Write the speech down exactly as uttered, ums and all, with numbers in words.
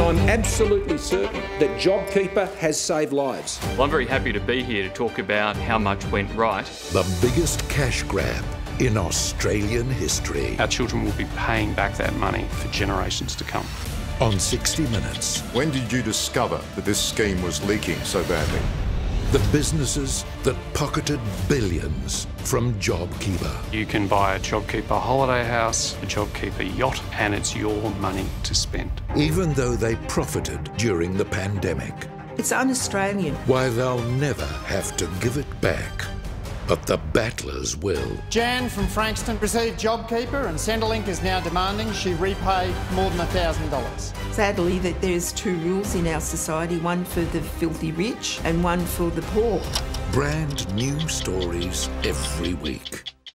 And I'm absolutely certain that JobKeeper has saved lives. Well, I'm very happy to be here to talk about how much went right. The biggest cash grab in Australian history. Our children will be paying back that money for generations to come. On sixty minutes. When did you discover that this scheme was leaking so badly? The businesses that pocketed billions from JobKeeper. You can buy a JobKeeper holiday house, a JobKeeper yacht, and it's your money to spend. Even though they profited during the pandemic. It's un-Australian. Why they'll never have to give it back. But the battlers will. Jan from Frankston received JobKeeper, and Centrelink is now demanding she repay more than one thousand dollars. Sadly, that there's two rules in our society, one for the filthy rich and one for the poor. Brand new stories every week.